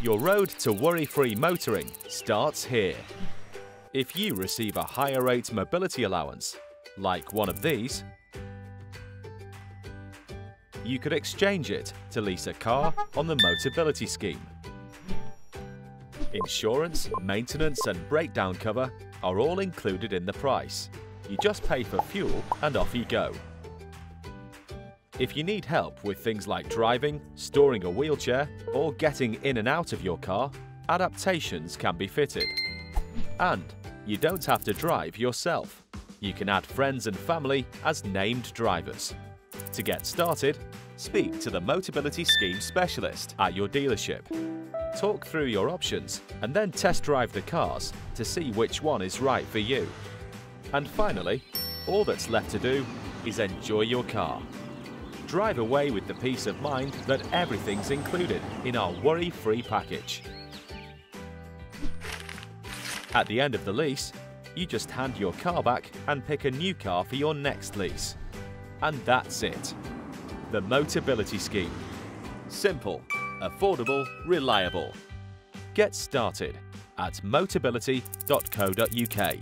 Your road to worry-free motoring starts here. If you receive a higher rate mobility allowance, like one of these, you could exchange it to lease a car on the Motability Scheme. Insurance, maintenance and breakdown cover are all included in the price. You just pay for fuel and off you go. If you need help with things like driving, storing a wheelchair, or getting in and out of your car, adaptations can be fitted. And you don't have to drive yourself. You can add friends and family as named drivers. To get started, speak to the Motability Scheme specialist at your dealership. Talk through your options and then test drive the cars to see which one is right for you. And finally, all that's left to do is enjoy your car. Drive away with the peace of mind that everything's included in our worry-free package. At the end of the lease, you just hand your car back and pick a new car for your next lease. And that's it. The Motability Scheme. Simple, affordable, reliable. Get started at motability.co.uk.